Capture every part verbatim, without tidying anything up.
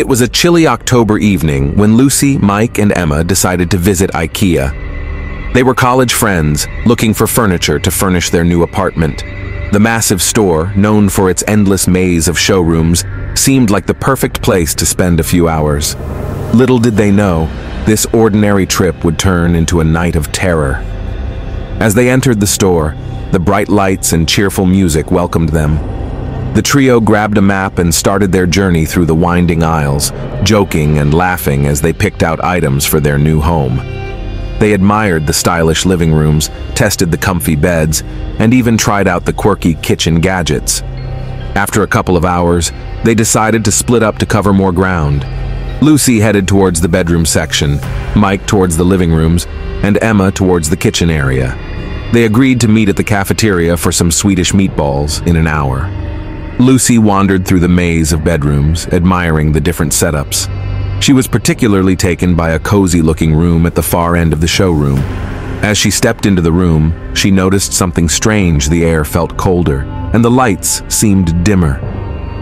It was a chilly October evening when Lucy, Mike, and Emma decided to visit IKEA. They were college friends, looking for furniture to furnish their new apartment. The massive store, known for its endless maze of showrooms, seemed like the perfect place to spend a few hours. Little did they know, this ordinary trip would turn into a night of terror. As they entered the store, the bright lights and cheerful music welcomed them. The trio grabbed a map and started their journey through the winding aisles, joking and laughing as they picked out items for their new home. They admired the stylish living rooms, tested the comfy beds, and even tried out the quirky kitchen gadgets. After a couple of hours, they decided to split up to cover more ground. Lucy headed towards the bedroom section, Mike towards the living rooms, and Emma towards the kitchen area. They agreed to meet at the cafeteria for some Swedish meatballs in an hour. Lucy wandered through the maze of bedrooms, admiring the different setups. She was particularly taken by a cozy-looking room at the far end of the showroom. As she stepped into the room, she noticed something strange. The air felt colder, and the lights seemed dimmer.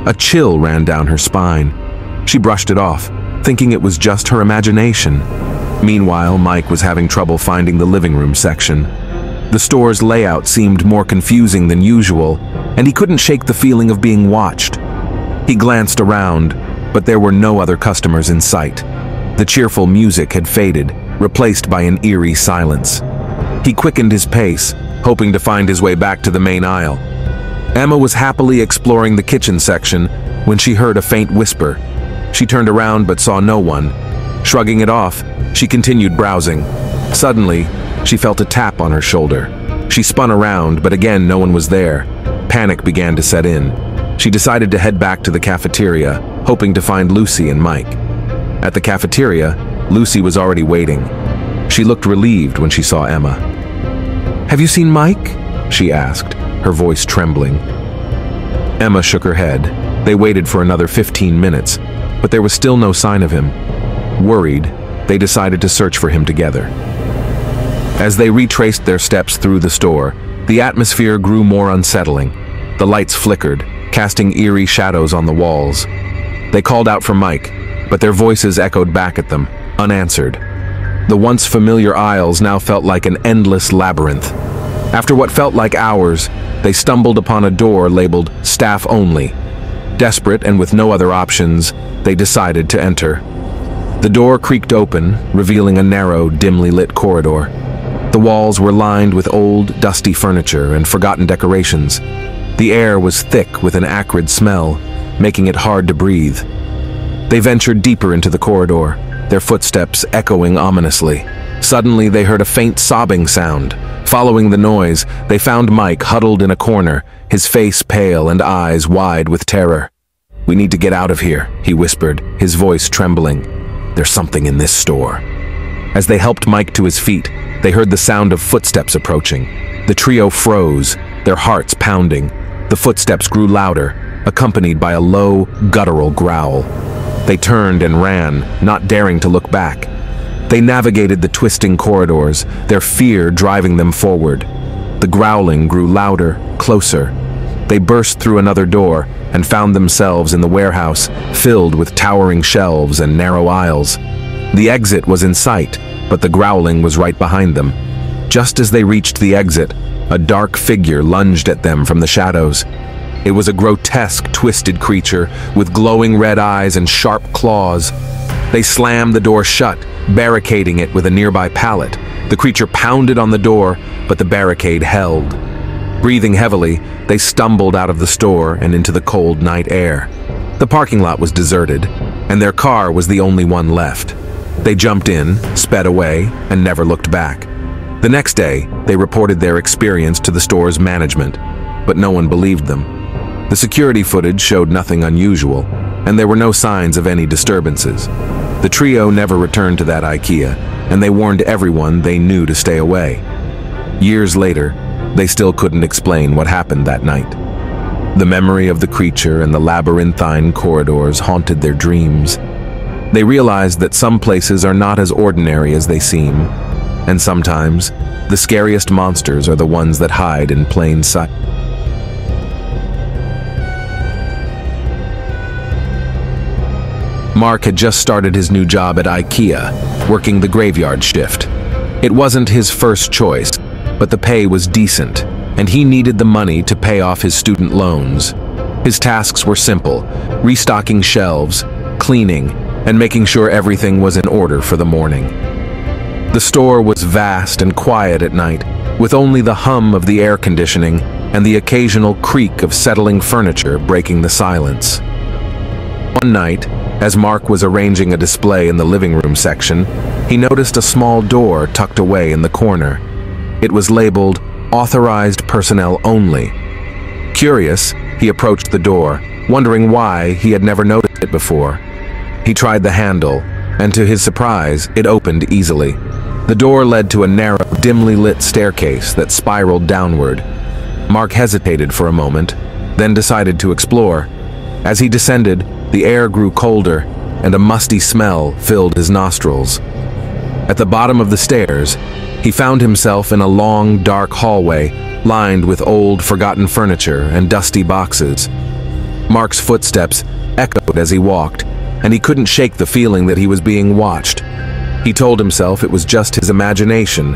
A chill ran down her spine. She brushed it off, thinking it was just her imagination. Meanwhile, Mike was having trouble finding the living room section. The store's layout seemed more confusing than usual, and he couldn't shake the feeling of being watched. He glanced around, but there were no other customers in sight. The cheerful music had faded, replaced by an eerie silence. He quickened his pace, hoping to find his way back to the main aisle. Emma was happily exploring the kitchen section when she heard a faint whisper. She turned around but saw no one. Shrugging it off, she continued browsing. Suddenly, she felt a tap on her shoulder. She spun around, but again no one was there. Panic began to set in. She decided to head back to the cafeteria, hoping to find Lucy and Mike. At the cafeteria, Lucy was already waiting. She looked relieved when she saw Emma. "Have you seen Mike?" she asked, her voice trembling. Emma shook her head. They waited for another fifteen minutes, but there was still no sign of him. Worried, they decided to search for him together. As they retraced their steps through the store, the atmosphere grew more unsettling. The lights flickered, casting eerie shadows on the walls. They called out for Mike, but their voices echoed back at them, unanswered. The once familiar aisles now felt like an endless labyrinth. After what felt like hours, they stumbled upon a door labeled "Staff Only." Desperate and with no other options, they decided to enter. The door creaked open, revealing a narrow, dimly lit corridor. The walls were lined with old, dusty furniture and forgotten decorations. The air was thick with an acrid smell, making it hard to breathe. They ventured deeper into the corridor, their footsteps echoing ominously. Suddenly, they heard a faint sobbing sound. Following the noise, they found Mike huddled in a corner, his face pale and eyes wide with terror. "We need to get out of here," he whispered, his voice trembling. "There's something in this store." As they helped Mike to his feet, they heard the sound of footsteps approaching. The trio froze, their hearts pounding. The footsteps grew louder, accompanied by a low, guttural growl. They turned and ran, not daring to look back. They navigated the twisting corridors, their fear driving them forward. The growling grew louder, closer. They burst through another door and found themselves in the warehouse, filled with towering shelves and narrow aisles. The exit was in sight, but the growling was right behind them. Just as they reached the exit, a dark figure lunged at them from the shadows. It was a grotesque, twisted creature with glowing red eyes and sharp claws. They slammed the door shut, barricading it with a nearby pallet. The creature pounded on the door, but the barricade held. Breathing heavily, they stumbled out of the store and into the cold night air. The parking lot was deserted, and their car was the only one left. They jumped in, sped away, and never looked back. The next day, they reported their experience to the store's management, but no one believed them. The security footage showed nothing unusual, and there were no signs of any disturbances. The trio never returned to that IKEA, and they warned everyone they knew to stay away. Years later, they still couldn't explain what happened that night. The memory of the creature and the labyrinthine corridors haunted their dreams. They realized that some places are not as ordinary as they seem, and sometimes the scariest monsters are the ones that hide in plain sight. Mark had just started his new job at IKEA, working the graveyard shift. It wasn't his first choice, but the pay was decent, and he needed the money to pay off his student loans. His tasks were simple: restocking shelves, cleaning, and making sure everything was in order for the morning. The store was vast and quiet at night, with only the hum of the air conditioning and the occasional creak of settling furniture breaking the silence. One night, as Mark was arranging a display in the living room section, he noticed a small door tucked away in the corner. It was labeled "Authorized Personnel Only." Curious, he approached the door, wondering why he had never noticed it before. He tried the handle, and to his surprise, it opened easily. The door led to a narrow, dimly lit staircase that spiraled downward. Mark hesitated for a moment, then decided to explore. As he descended, the air grew colder, and a musty smell filled his nostrils. At the bottom of the stairs, he found himself in a long, dark hallway lined with old, forgotten furniture and dusty boxes. Mark's footsteps echoed as he walked, and he couldn't shake the feeling that he was being watched. He told himself it was just his imagination,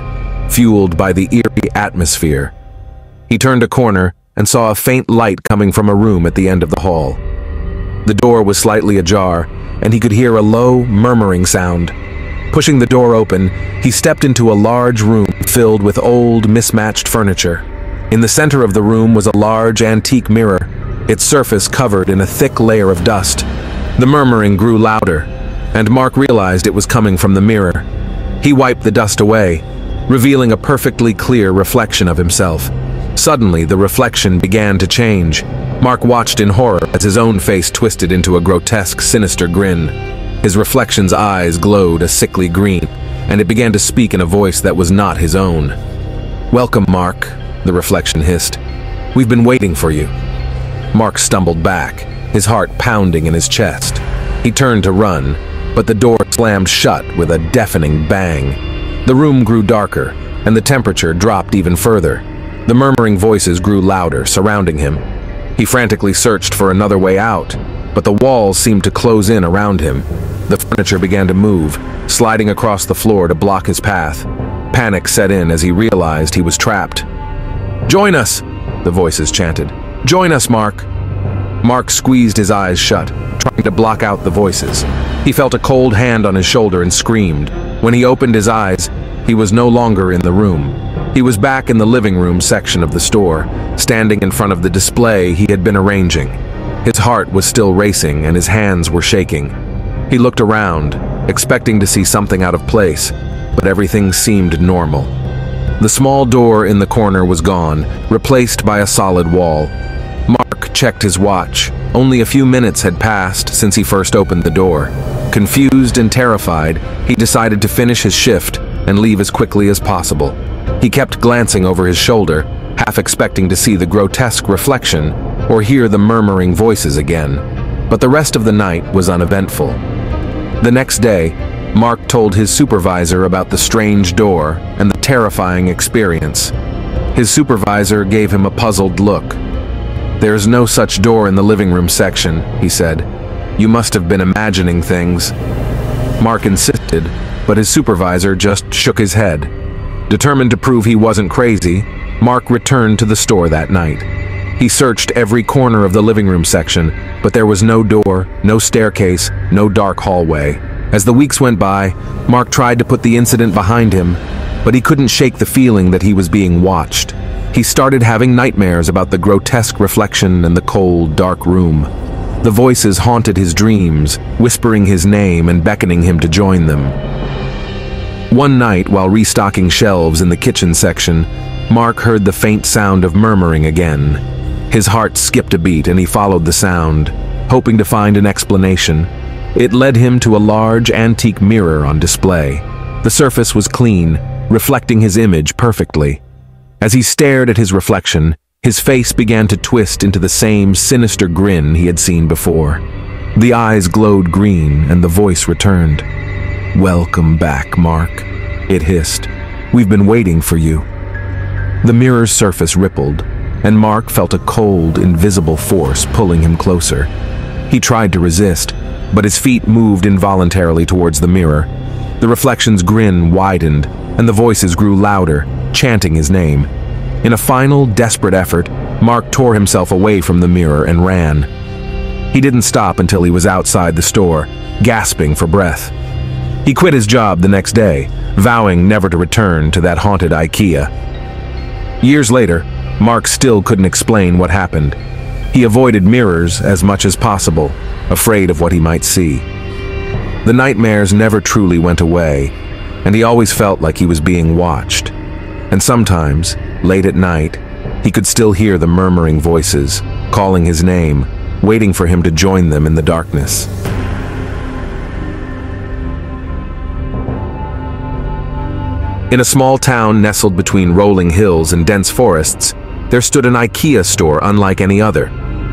fueled by the eerie atmosphere. He turned a corner and saw a faint light coming from a room at the end of the hall. The door was slightly ajar, and he could hear a low, murmuring sound. Pushing the door open, he stepped into a large room filled with old, mismatched furniture. In the center of the room was a large, antique mirror, its surface covered in a thick layer of dust. The murmuring grew louder, and Mark realized it was coming from the mirror. He wiped the dust away, revealing a perfectly clear reflection of himself. Suddenly, the reflection began to change. Mark watched in horror as his own face twisted into a grotesque, sinister grin. His reflection's eyes glowed a sickly green, and it began to speak in a voice that was not his own. "Welcome, Mark," the reflection hissed. "We've been waiting for you." Mark stumbled back, his heart pounding in his chest. He turned to run, but the door slammed shut with a deafening bang. The room grew darker, and the temperature dropped even further. The murmuring voices grew louder, surrounding him. He frantically searched for another way out, but the walls seemed to close in around him. The furniture began to move, sliding across the floor to block his path. Panic set in as he realized he was trapped. "Join us!" the voices chanted. "Join us, Mark!" Mark squeezed his eyes shut, trying to block out the voices. He felt a cold hand on his shoulder and screamed. When he opened his eyes, he was no longer in the room. He was back in the living room section of the store, standing in front of the display he had been arranging. His heart was still racing and his hands were shaking. He looked around, expecting to see something out of place, but everything seemed normal. The small door in the corner was gone, replaced by a solid wall. Mark checked his watch. Only a few minutes had passed since he first opened the door. Confused and terrified, he decided to finish his shift and leave as quickly as possible. He kept glancing over his shoulder, half expecting to see the grotesque reflection or hear the murmuring voices again. But the rest of the night was uneventful. The next day, Mark told his supervisor about the strange door and the terrifying experience. His supervisor gave him a puzzled look. "There is no such door in the living room section," he said. "You must have been imagining things." Mark insisted, but his supervisor just shook his head. Determined to prove he wasn't crazy, Mark returned to the store that night. He searched every corner of the living room section, but there was no door, no staircase, no dark hallway. As the weeks went by, Mark tried to put the incident behind him, but he couldn't shake the feeling that he was being watched. He started having nightmares about the grotesque reflection in the cold, dark room. The voices haunted his dreams, whispering his name and beckoning him to join them. One night, while restocking shelves in the kitchen section, Mark heard the faint sound of murmuring again. His heart skipped a beat and he followed the sound, hoping to find an explanation. It led him to a large, antique mirror on display. The surface was clean, reflecting his image perfectly. As he stared at his reflection, his face began to twist into the same sinister grin he had seen before. The eyes glowed green and the voice returned. "Welcome back, Mark," it hissed. "We've been waiting for you." The mirror's surface rippled, and Mark felt a cold, invisible force pulling him closer. He tried to resist, but his feet moved involuntarily towards the mirror. The reflection's grin widened, and the voices grew louder, chanting his name. In a final, desperate effort, Mark tore himself away from the mirror and ran. He didn't stop until he was outside the store, gasping for breath. He quit his job the next day, vowing never to return to that haunted IKEA. Years later, Mark still couldn't explain what happened. He avoided mirrors as much as possible, afraid of what he might see. The nightmares never truly went away, and he always felt like he was being watched. And sometimes, late at night, he could still hear the murmuring voices, calling his name, waiting for him to join them in the darkness. In a small town nestled between rolling hills and dense forests, there stood an IKEA store unlike any other.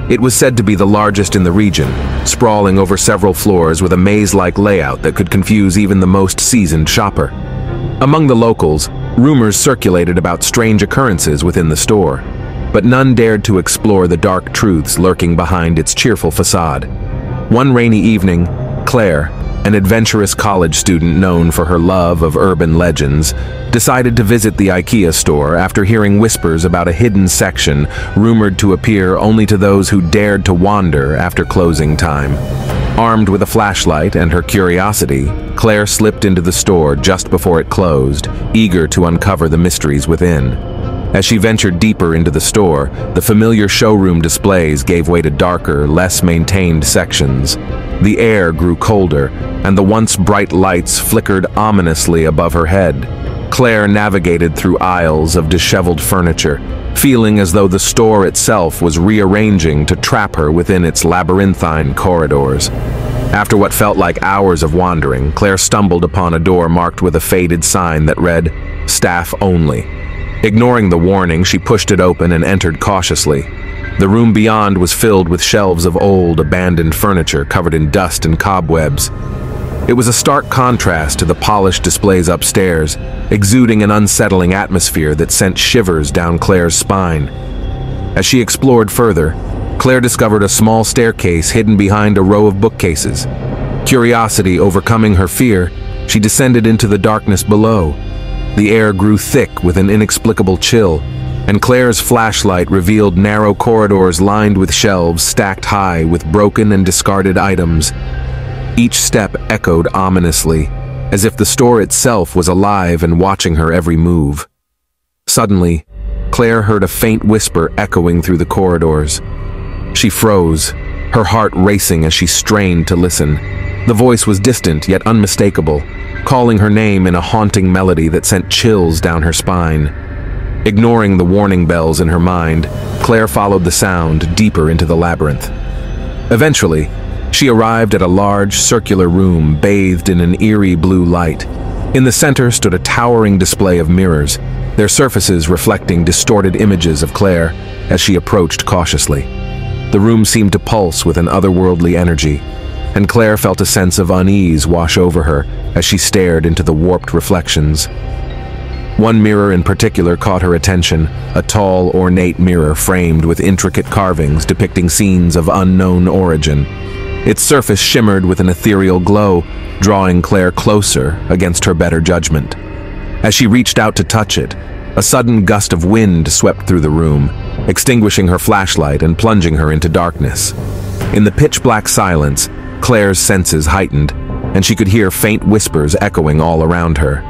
It was said to be the largest in the region, sprawling over several floors with a maze-like layout that could confuse even the most seasoned shopper. Among the locals, rumors circulated about strange occurrences within the store, but none dared to explore the dark truths lurking behind its cheerful facade. One rainy evening, Claire, an adventurous college student known for her love of urban legends, decided to visit the IKEA store after hearing whispers about a hidden section rumored to appear only to those who dared to wander after closing time. Armed with a flashlight and her curiosity, Claire slipped into the store just before it closed, eager to uncover the mysteries within. As she ventured deeper into the store, the familiar showroom displays gave way to darker, less maintained sections. The air grew colder, and the once bright lights flickered ominously above her head. Claire navigated through aisles of disheveled furniture, feeling as though the store itself was rearranging to trap her within its labyrinthine corridors. After what felt like hours of wandering, Claire stumbled upon a door marked with a faded sign that read, "Staff Only." Ignoring the warning, she pushed it open and entered cautiously. The room beyond was filled with shelves of old, abandoned furniture covered in dust and cobwebs. It was a stark contrast to the polished displays upstairs, exuding an unsettling atmosphere that sent shivers down Claire's spine. As she explored further, Claire discovered a small staircase hidden behind a row of bookcases. Curiosity overcoming her fear, she descended into the darkness below. The air grew thick with an inexplicable chill, and Claire's flashlight revealed narrow corridors lined with shelves stacked high with broken and discarded items. Each step echoed ominously, as if the store itself was alive and watching her every move. Suddenly, Claire heard a faint whisper echoing through the corridors. She froze, her heart racing as she strained to listen. The voice was distant yet unmistakable, calling her name in a haunting melody that sent chills down her spine. Ignoring the warning bells in her mind, Claire followed the sound deeper into the labyrinth. Eventually, she arrived at a large, circular room bathed in an eerie blue light. In the center stood a towering display of mirrors, their surfaces reflecting distorted images of Claire as she approached cautiously. The room seemed to pulse with an otherworldly energy, and Claire felt a sense of unease wash over her as she stared into the warped reflections. One mirror in particular caught her attention, a tall, ornate mirror framed with intricate carvings depicting scenes of unknown origin. Its surface shimmered with an ethereal glow, drawing Claire closer against her better judgment. As she reached out to touch it, a sudden gust of wind swept through the room, extinguishing her flashlight and plunging her into darkness. In the pitch-black silence, Claire's senses heightened, and she could hear faint whispers echoing all around her.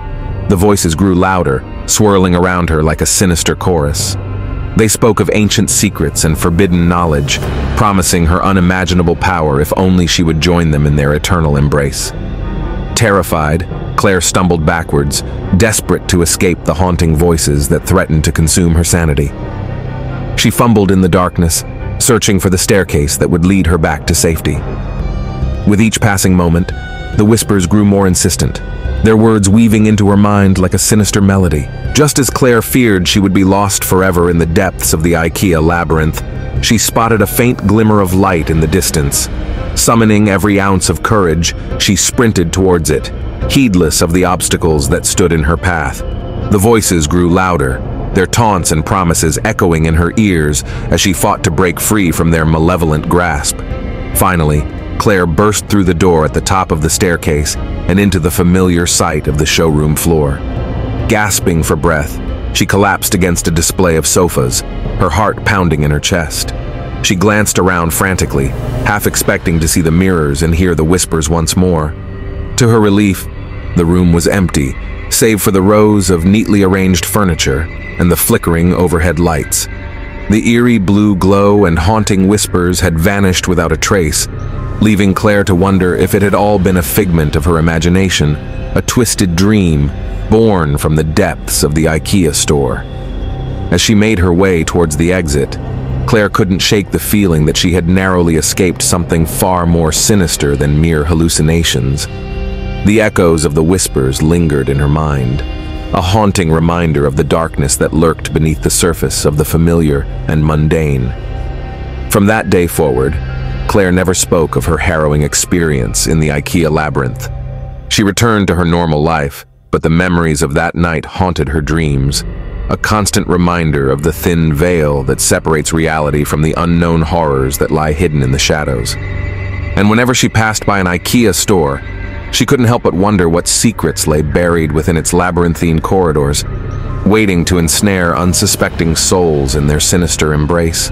The voices grew louder, swirling around her like a sinister chorus. They spoke of ancient secrets and forbidden knowledge, promising her unimaginable power if only she would join them in their eternal embrace. Terrified, Claire stumbled backwards, desperate to escape the haunting voices that threatened to consume her sanity. She fumbled in the darkness, searching for the staircase that would lead her back to safety. With each passing moment, the whispers grew more insistent, their words weaving into her mind like a sinister melody. Just as Claire feared she would be lost forever in the depths of the IKEA labyrinth, she spotted a faint glimmer of light in the distance. Summoning every ounce of courage, she sprinted towards it, heedless of the obstacles that stood in her path. The voices grew louder, their taunts and promises echoing in her ears as she fought to break free from their malevolent grasp. Finally, Claire burst through the door at the top of the staircase and into the familiar sight of the showroom floor. Gasping for breath, she collapsed against a display of sofas, her heart pounding in her chest. She glanced around frantically, half expecting to see the mirrors and hear the whispers once more. To her relief, the room was empty, save for the rows of neatly arranged furniture and the flickering overhead lights. The eerie blue glow and haunting whispers had vanished without a trace, leaving Claire to wonder if it had all been a figment of her imagination, a twisted dream born from the depths of the IKEA store. As she made her way towards the exit, Claire couldn't shake the feeling that she had narrowly escaped something far more sinister than mere hallucinations. The echoes of the whispers lingered in her mind, a haunting reminder of the darkness that lurked beneath the surface of the familiar and mundane. From that day forward, Claire never spoke of her harrowing experience in the IKEA labyrinth. She returned to her normal life, but the memories of that night haunted her dreams, a constant reminder of the thin veil that separates reality from the unknown horrors that lie hidden in the shadows. And whenever she passed by an IKEA store, she couldn't help but wonder what secrets lay buried within its labyrinthine corridors, waiting to ensnare unsuspecting souls in their sinister embrace.